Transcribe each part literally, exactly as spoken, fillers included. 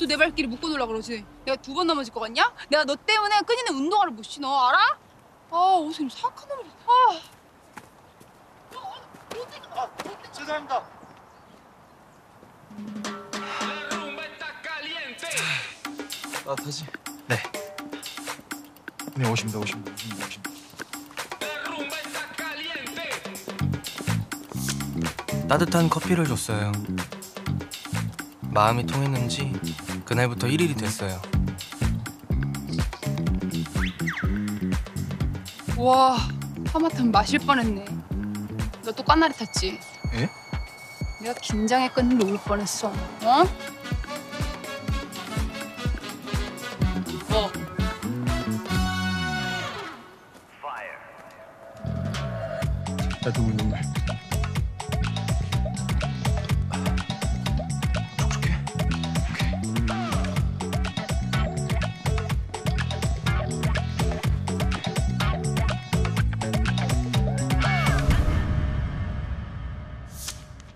또 내 발길이 묶어놓으려고 그러지. 내가 두 번 넘어질 것 같냐? 내가 너 때문에 끈이는 운동화를 못 신어, 알아? 아, 어디서 이런 사악한 놈을... 아... 아, 죄송합니다. 아, 다시. 네. 형님, 오십니다, 오십니다, 오십니다, 오십니다. 따뜻한 커피를 줬어요. 마음이 통했는지 그날부터 일일이 됐어요. 와, 하마터면 마실 뻔했네. 너 또 깐나리 탔지? 예? 내가 긴장의 끈을 놓을 뻔했어. 어? 어. 나 두고 있는 날.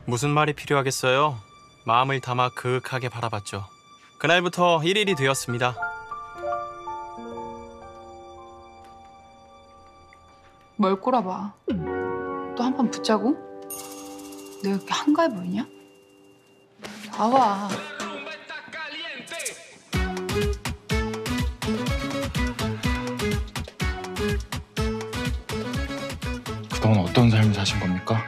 무슨 말이 필요하겠어요? 마음을 담아 그윽하게 바라봤죠. 그날부터 일일이 되었습니다. 뭘 꼬라봐. 또 한 판 붙자고? 내가 이렇게 한가해 보이냐? 나와. 그동안 어떤 삶을 사신 겁니까?